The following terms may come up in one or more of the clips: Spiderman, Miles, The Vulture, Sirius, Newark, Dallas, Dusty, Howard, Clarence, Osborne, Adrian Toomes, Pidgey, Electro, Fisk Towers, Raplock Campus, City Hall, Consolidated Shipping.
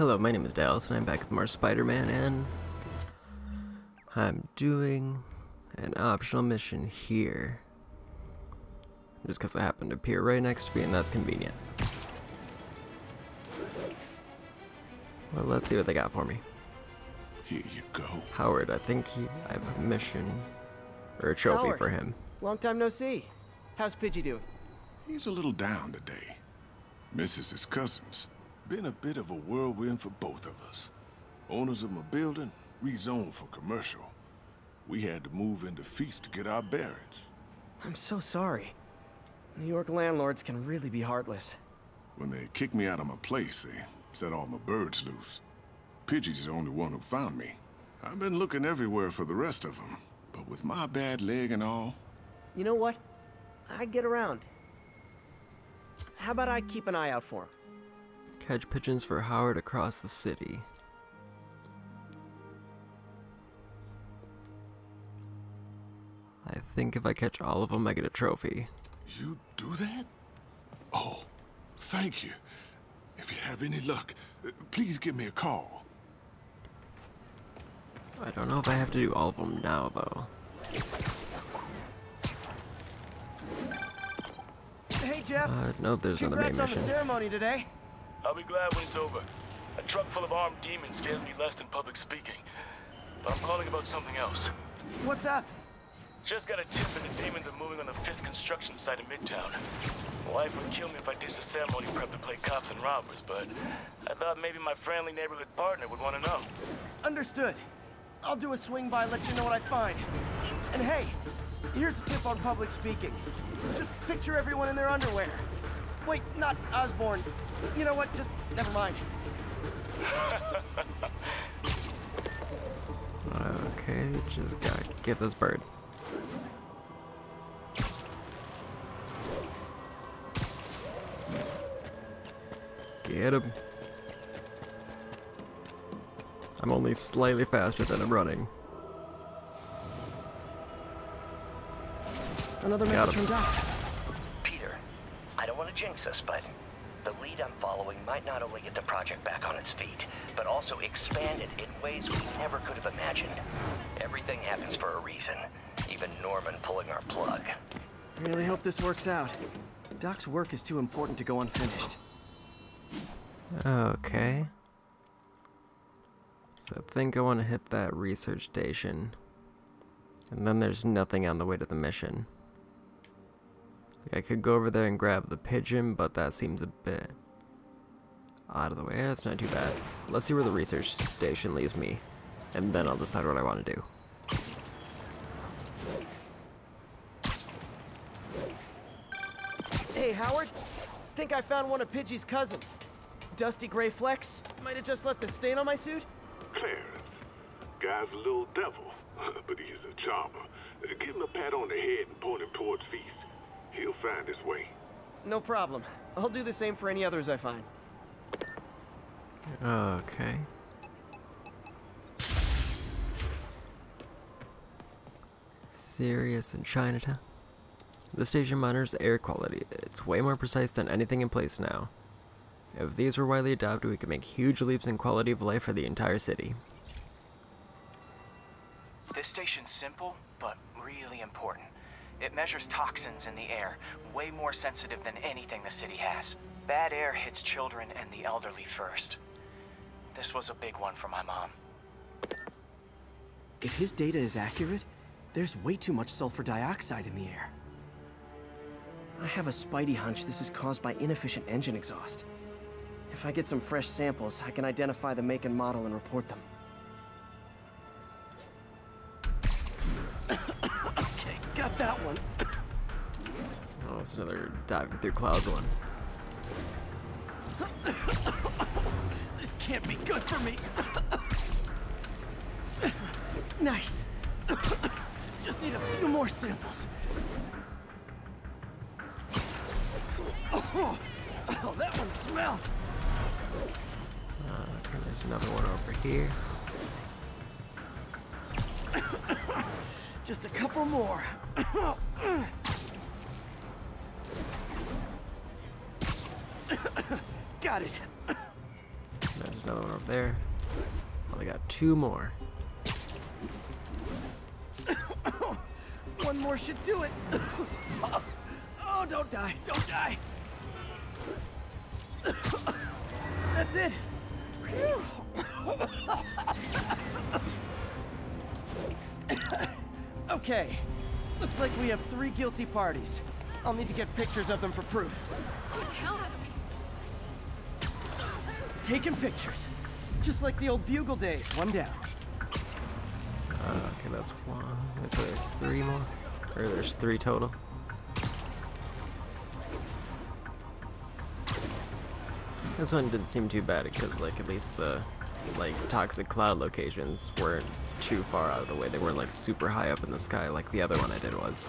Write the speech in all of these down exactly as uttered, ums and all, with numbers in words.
Hello, my name is Dallas, and I'm back with more Spider-Man, and I'm doing an optional mission here. Just because I happen to appear right next to me, and that's convenient. Well, let's see what they got for me. Here you go. Howard, I think he, I have a mission, or a trophy Howard, for him. Long time no see. How's Pidgey doing? He's a little down today. Misses his cousins. Been a bit of a whirlwind for both of us. Owners of my building, rezoned for commercial. We had to move into Feast to get our bearings. I'm so sorry. New York landlords can really be heartless. When they kicked me out of my place, they set all my birds loose. Pidgey's the only one who found me. I've been looking everywhere for the rest of them, but with my bad leg and all... You know what? I get around. How about I keep an eye out for him? Catch pigeons for Howard across the city. I think if I catch all of them, I get a trophy. You do that? Oh, thank you. If you have any luck, please give me a call. I don't know if I have to do all of them now, though. Hey, Jeff. Uh, no, there's another main mission. Congrats on the ceremony today. I'll be glad when it's over. A truck full of armed demons scares me less than public speaking. But I'm calling about something else. What's up? Just got a tip that the demons are moving on the Fisk construction site in Midtown. My wife would kill me if I ditched the ceremony prep to play cops and robbers, but I thought maybe my friendly neighborhood partner would want to know. Understood. I'll do a swing by and let you know what I find. And hey, here's a tip on public speaking. Just picture everyone in their underwear. Wait, not Osborne. You know what? Just never mind. Okay, just gotta get this bird. Get him. I'm only slightly faster than I'm running. Another message from Doc. I don't want to jinx us, but the lead I'm following might not only get the project back on its feet, but also expand it in ways we never could have imagined. Everything happens for a reason, even Norman pulling our plug. I really hope this works out. Doc's work is too important to go unfinished. Okay. So I think I want to hit that research station. And then there's nothing on the way to the mission. I could go over there and grab the pigeon, but that seems a bit out of the way. Yeah, that's not too bad. Let's see where the research station leaves me, and then I'll decide what I want to do. Hey, Howard. Think I found one of Pidgey's cousins. Dusty gray flecks. Might have just left a stain on my suit. Clarence. Guy's a little devil, but he's a charmer. Give him a pat on the head and point him towards Feast. He'll find his way. No problem. I'll do the same for any others I find. Okay. Sirius in Chinatown. The station monitors air quality. It's way more precise than anything in place now. If these were widely adopted, we could make huge leaps in quality of life for the entire city. This station's simple, but really important. It measures toxins in the air, way more sensitive than anything the city has. Bad air hits children and the elderly first. This was a big one for my mom. If his data is accurate, there's way too much sulfur dioxide in the air. I have a spidey hunch this is caused by inefficient engine exhaust. If I get some fresh samples, I can identify the make and model and report them. Got that one. Oh, that's another diving through clouds one. This can't be good for me. Nice. Just need a few more samples. Oh, oh that one smelled. Uh, okay, there's another one over here. Just a couple more. Got it. There's another one over there. Only got two more. One more should do it. Oh, oh, don't die, don't die. That's it. Okay, looks like we have three guilty parties. I'll need to get pictures of them for proof. What the hell happened? Taking pictures, just like the old bugle days. One down. Uh, okay, that's one. So there's three more, or there's three total. This one didn't seem too bad because, like, at least the like toxic cloud locations weren't too far out of the way. They weren't like super high up in the sky like the other one I did was.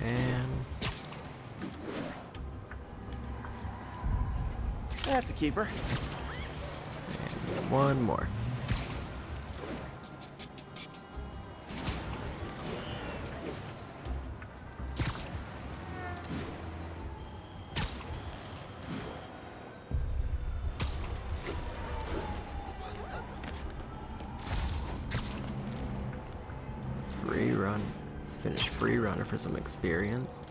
And that's a keeper. And one more. Free run. Finish free runner for some experience.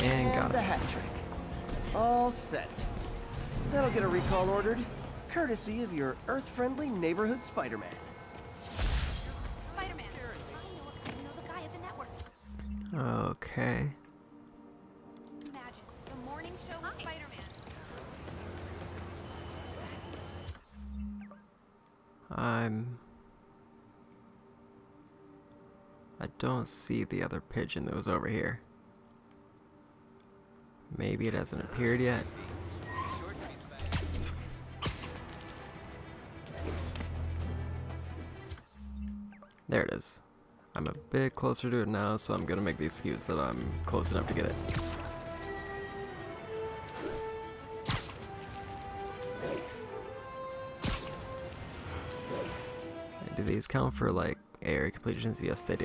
And got it. The hat trick. All set. That'll get a recall ordered, courtesy of your earth-friendly neighborhood Spider-Man. Spider-Man. Okay. Imagine the morning show of Spider-Man. I'm I don't see the other pigeon that was over here. Maybe it hasn't appeared yet. There it is. I'm a bit closer to it now, so I'm gonna make the excuse that I'm close enough to get it. And do these count for like area completions? Yes, they do.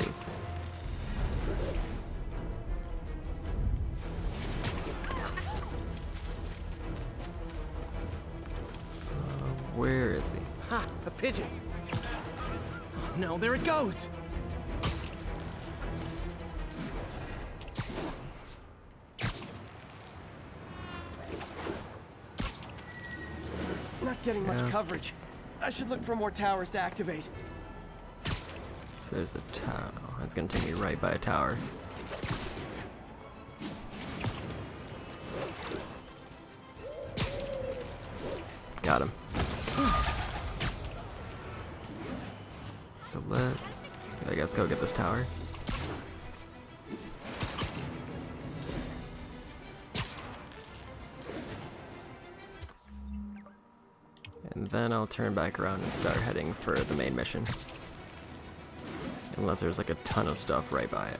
Where is he? Ha! A pigeon! Oh, no, there it goes! Not getting much yes. coverage. I should look for more towers to activate. So there's a tower. It's gonna take me right by a tower. Got him. So let's, I guess, go get this tower. And then I'll turn back around and start heading for the main mission. Unless there's like a ton of stuff right by it.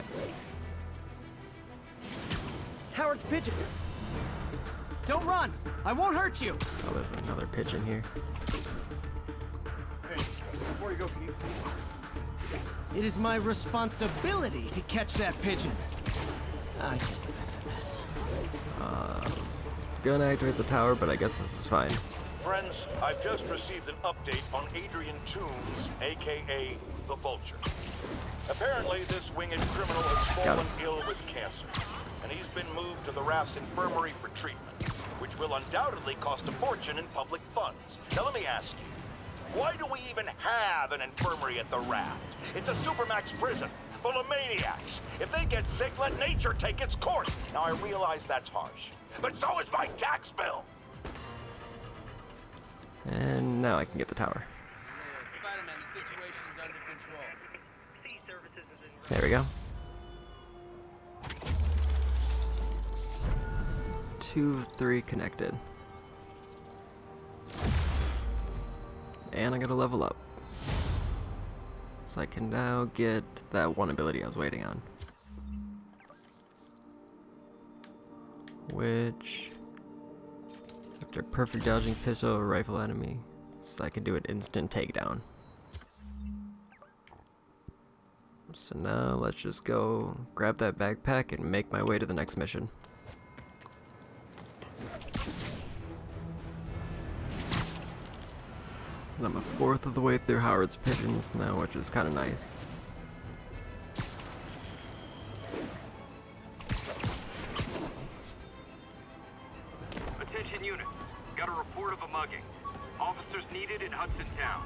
Howard's pigeon! Don't run! I won't hurt you! Oh, there's another pigeon here. Before you go, can you... It is my responsibility to catch that pigeon. I can't do that. Uh, I was gonna activate the tower, but I guess this is fine. Friends, I've just received an update on Adrian Toomes, aka The Vulture. Apparently, this winged criminal has fallen ill with cancer, and he's been moved to the raft's infirmary for treatment, which will undoubtedly cost a fortune in public funds. Now let me ask you. Why do we even have an infirmary at the raft? It's a supermax prison, full of maniacs. If they get sick, let nature take its course. Now, I realize that's harsh, but so is my tax bill. And now I can get the tower. Spider-Man, the situation's under control. Sea services is in... There we go. Two, three connected. And I gotta level up. So I can now get that one ability I was waiting on. Which, after perfect dodging pistol or rifle enemy, so I can do an instant takedown. So now let's just go grab that backpack and make my way to the next mission. And I'm a fourth of the way through Howard's Pigeons now, which is kind of nice. Attention unit, got a report of a mugging. Officers needed in Hudson Town.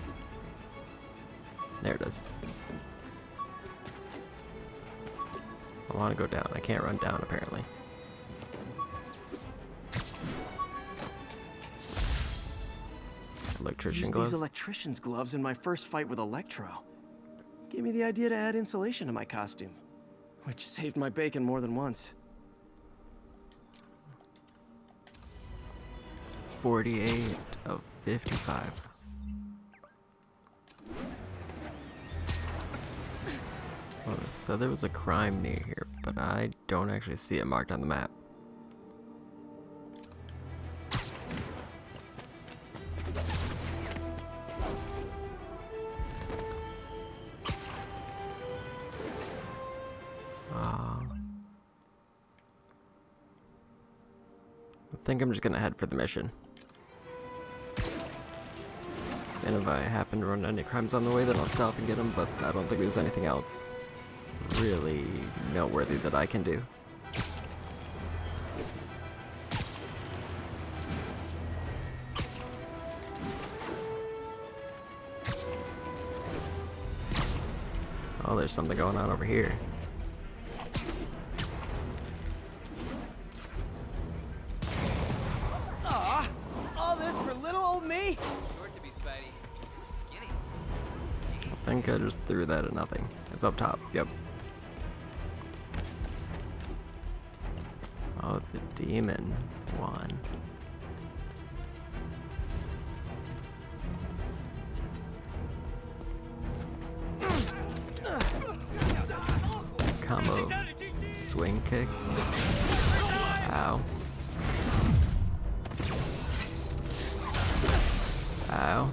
There it is. I want to go down. I can't run down apparently. Electrician Used gloves. These electrician's gloves in my first fight with Electro. Gave me the idea to add insulation to my costume, which saved my bacon more than once. Forty-eight of fifty-five. Oh, so there was a crime near here, but I don't actually see it marked on the map. I think I'm just gonna head for the mission. And if I happen to run into any crimes on the way, then I'll stop and get them, but I don't think there's anything else really noteworthy that I can do. Oh, there's something going on over here. I think I just threw that at nothing. It's up top. Yep. Oh, it's a demon one. Combo. Swing kick. Ow. Ow.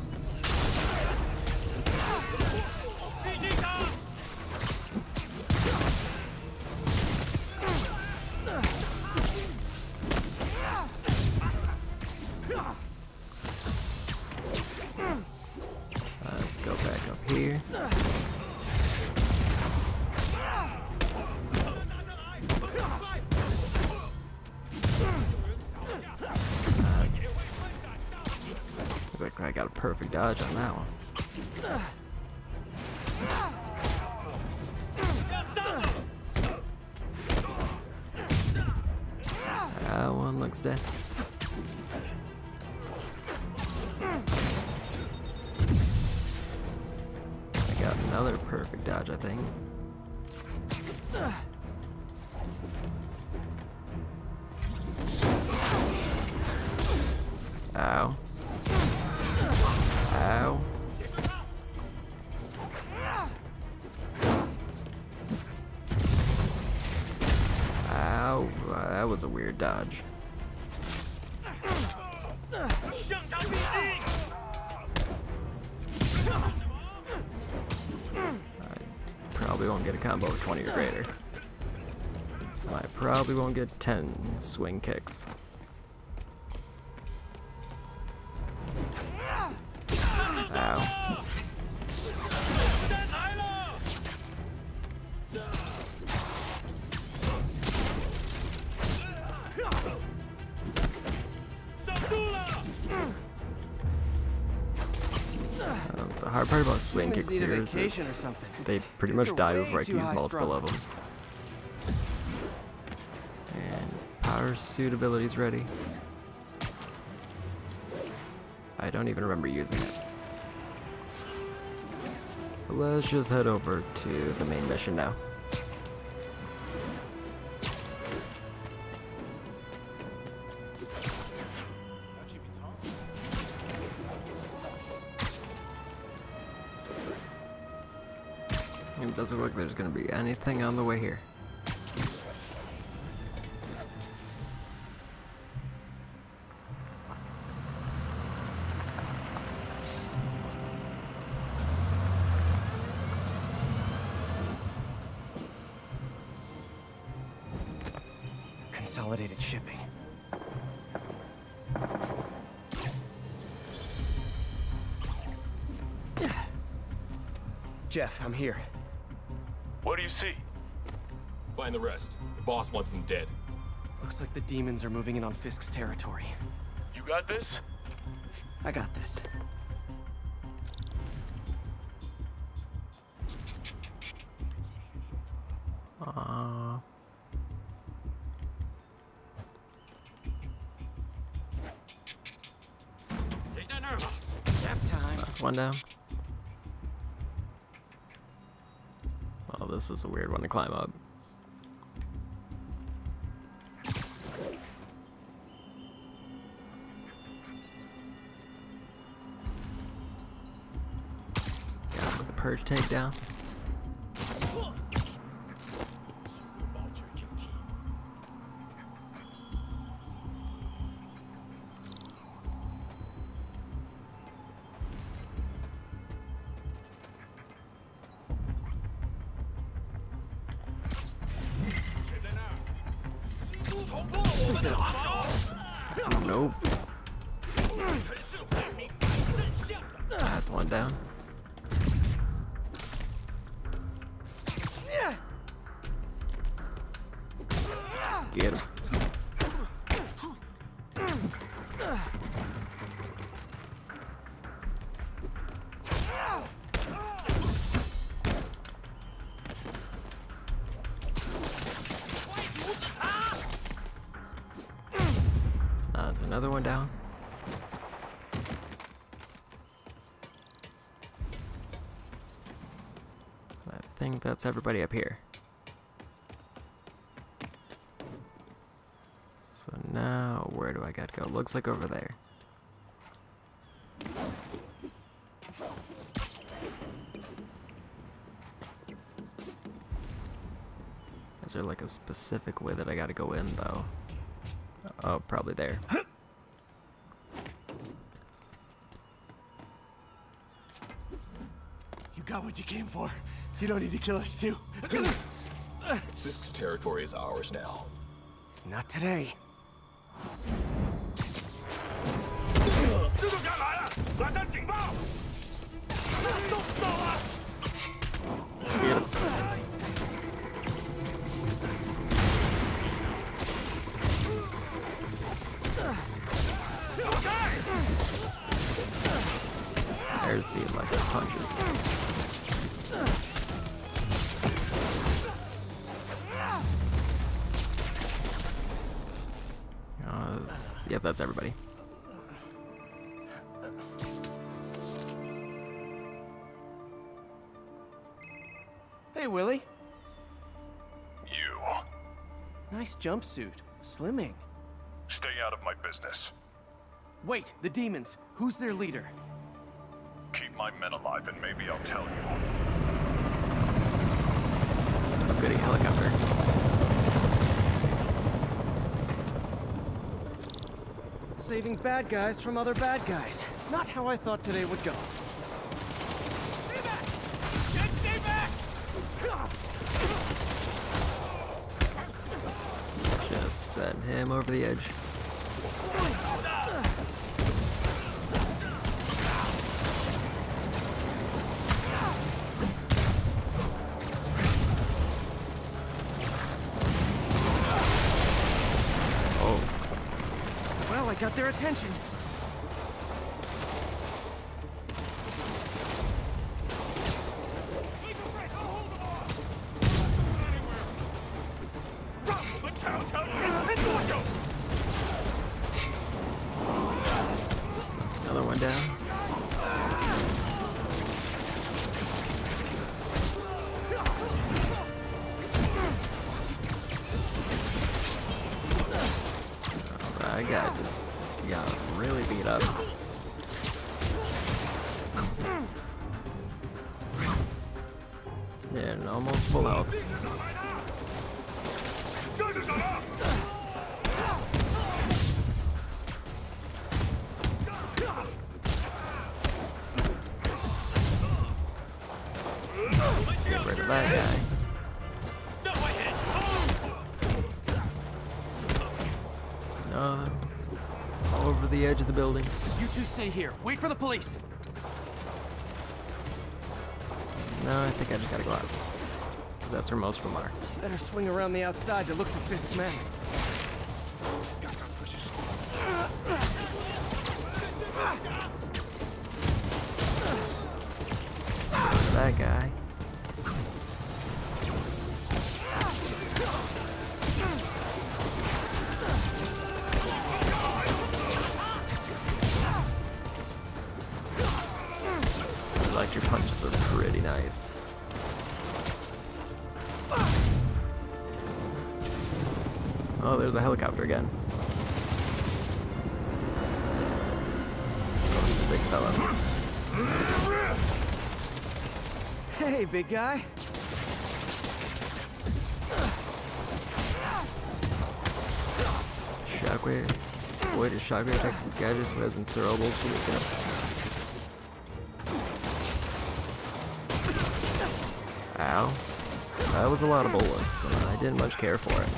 I got a perfect dodge on that one. That one looks dead. I got another perfect dodge, I think. Ow. Ow. Ow. Uh, that was a weird dodge. I probably won't get a combo of twenty or greater. I probably won't get ten swing kicks. Ow. Uh, the hard part about swing kicks here is that they pretty much die before I can use multiple of them. And power suit ability's ready. I don't even remember using it. Let's just head over to the main mission now. It doesn't look like there's going to be anything on the way here. Consolidated Shipping. Jeff, I'm here. What do you see? Find the rest. The boss wants them dead. Looks like the demons are moving in on Fisk's territory. You got this? I got this. Uh... That's one down. Oh, this is a weird one to climb up. Yeah, the purge takedown. Another one down. I think that's everybody up here. So now, where do I gotta go? Looks like over there. Is there like a specific way that I gotta go in though? Oh, probably there. What you came for. You don't need to kill us too. Fisk's territory is ours now. Not today. There's the electric punches. Uh, yep, that's everybody. Hey, Willie. You. Nice jumpsuit. Slimming. Stay out of my business. Wait, the demons. Who's their leader? Keep my men alive and maybe I'll tell you. Goody helicopter. Saving bad guys from other bad guys. Not how I thought today would go. Stay back! Get stay back! Just sent him over the edge. Got their attention. That guy. No, I hit. Oh. over the edge of the building. You two stay here. Wait for the police. No, I think I just gotta go out. That's where most of them are. Better swing around the outside to look for Fisk's men. That guy. Electro punches are pretty nice. Oh, there's a helicopter again. Oh, he's a big fella. Hey, big guy. Shockwave. Boy, does Shockwave attack his gadgets who has throwables for the gun. Ow. That was a lot of bullets, and I didn't much care for it.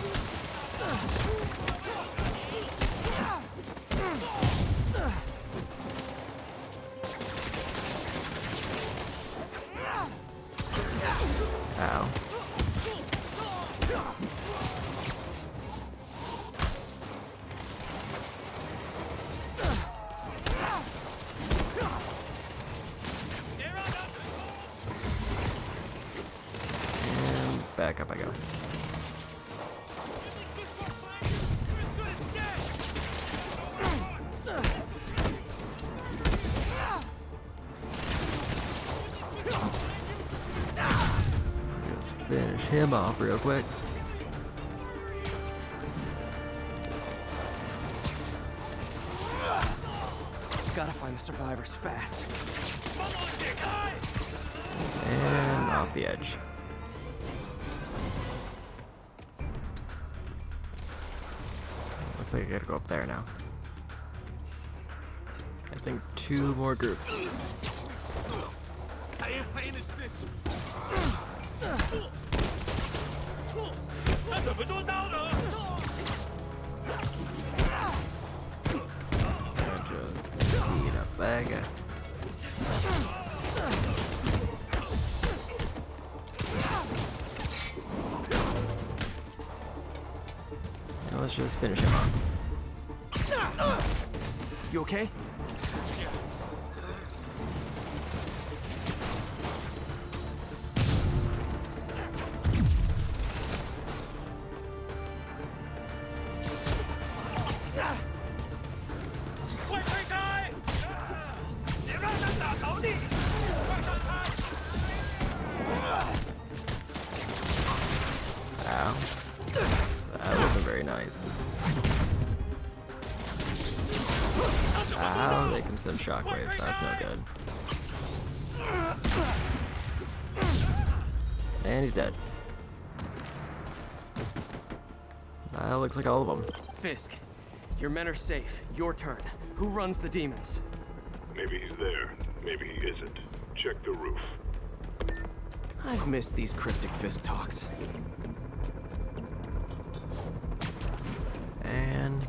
Back up I go. Just finish him off real quick. Gotta find the survivors fast. And off the edge. Looks like I gotta go up there now. I think two more groups. And just beat up that guy. Let's just finish him off. You okay? Ow, they can send shockwaves, that's no good. And he's dead. That looks like all of them. Fisk, your men are safe. Your turn. Who runs the demons? Maybe he's there. Maybe he isn't. Check the roof. I've missed these cryptic Fisk talks. And...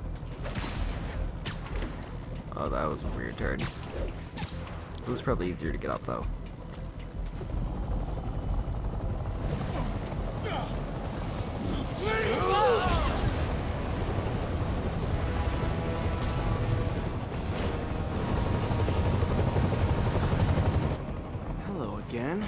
oh, that was a weird turn. It was probably easier to get up, though. Hello again.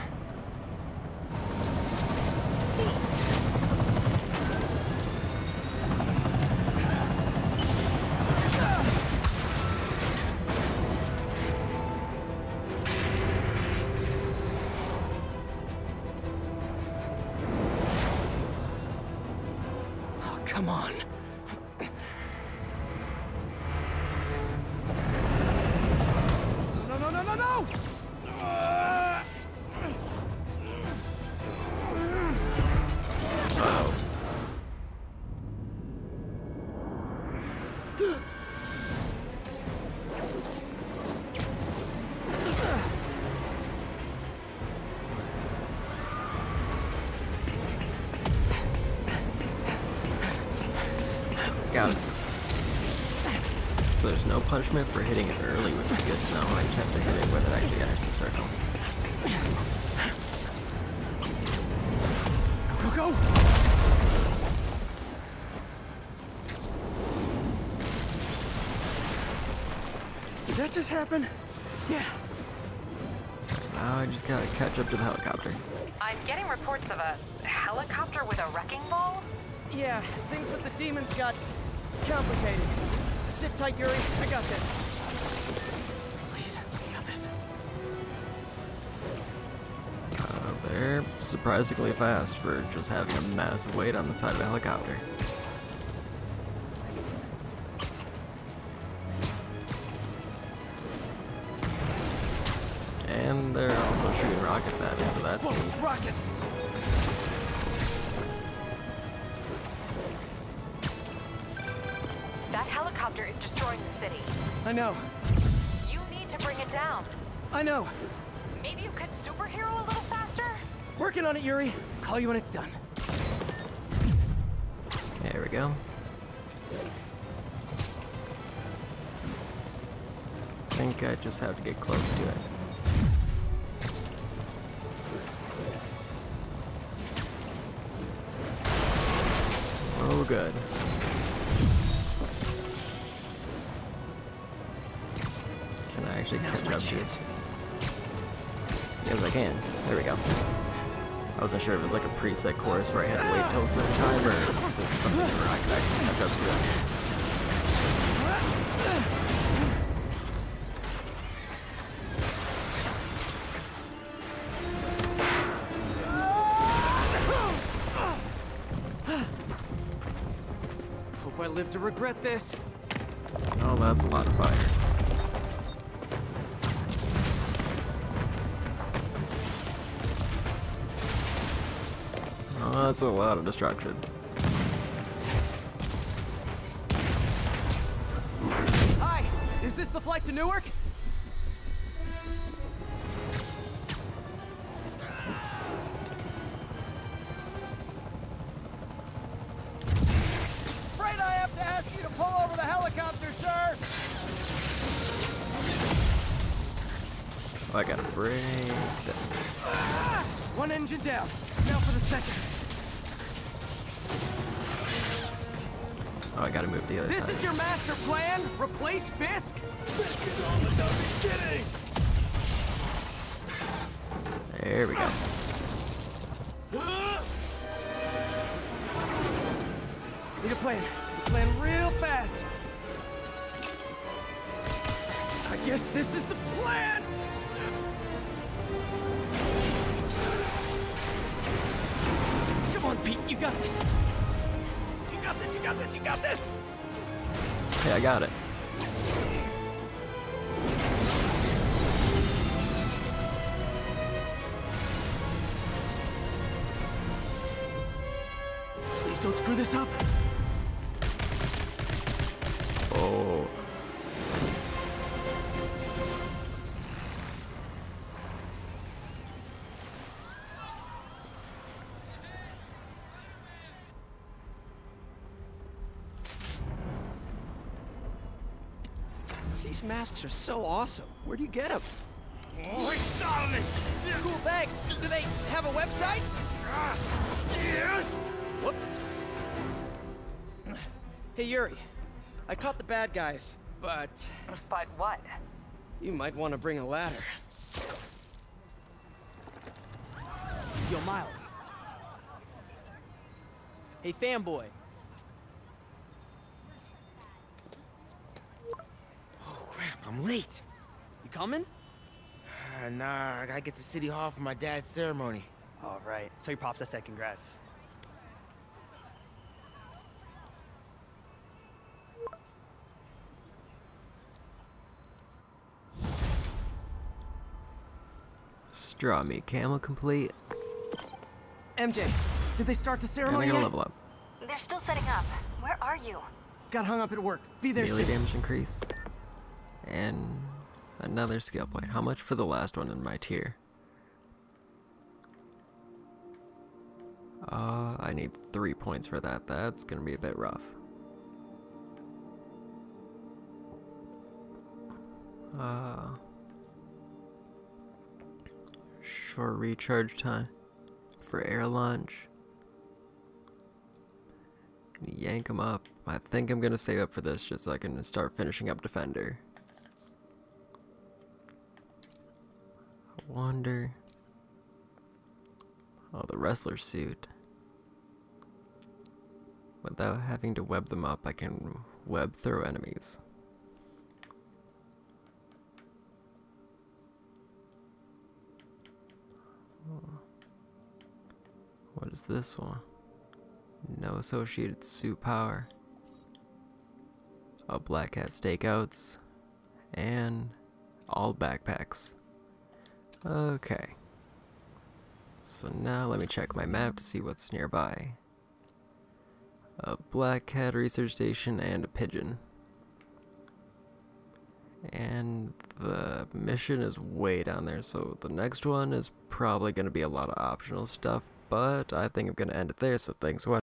Come on. No, no, no, no, no! Uh oh. So there's no punishment for hitting it early, which is good to know. I just have to hit it with it actually enters the circle. Go, go! Did that just happen? Yeah. Now I just gotta catch up to the helicopter. I'm getting reports of a helicopter with a wrecking ball? Yeah, things with the demons got complicated. Sit tight, Yuri. I got this. Please, I got this. Uh, they're surprisingly fast for just having a massive weight on the side of a helicopter. And they're also shooting rockets at it, so that's whoa, rockets! Is destroying the city. I know. You need to bring it down. I know. Maybe you could superhero a little faster? Working on it, Yuri. Call you when it's done. There we go. I think I just have to get close to it. Oh, good. Catch up to it. Yes, I can. There we go. I wasn't sure if it was like a preset course where I had to wait till a certain time or something where I could actually catch up to it. Hope I live to regret this. Oh, that's a lot of fire. That's a lot of destruction. Hi! Is this the flight to Newark? Afraid I have to ask you to pull over the helicopter, sir! I gotta break this. Ah! One engine down. Now for the second. Oh, I gotta move the other this side. This is your master plan? Replace Fisk? Fisk is all the dumb kidding! There we go. Need a plan. Plan real fast. I guess this is the plan! Come on, Pete, you got this. You got this, you got this, you got this! Hey, I got it. Please don't screw this up. Oh. These masks are so awesome. Where do you get them? Oh, it's awesome. Cool, thanks. Do they have a website? Uh, yes. Whoops. Hey, Yuri. I caught the bad guys, but... But what? You might want to bring a ladder. Yo, Miles. Hey, fanboy. I'm late. You coming? Uh, nah, I gotta get to City Hall for my dad's ceremony. All right. Tell your pops I said congrats. Straw me camel complete. M J, did they start the ceremony? I'm gonna level up. They're still setting up. Where are you? Got hung up at work. Be there soon. Melee damage increase. And another skill point. How much for the last one in my tier? Uh, I need three points for that. That's gonna be a bit rough. Uh, short recharge time for air launch. Gonna yank him up. I think I'm gonna save up for this just so I can start finishing up Defender. I wonder. Oh, the wrestler suit. Without having to web them up, I can web through enemies. What is this one? No associated suit power. Oh, Black Hat Stakeouts. And all backpacks. Okay. So now let me check my map to see what's nearby. A Black Hat research station and a pigeon. And the mission is way down there, so the next one is probably going to be a lot of optional stuff, but I think I'm going to end it there, so thanks for watching.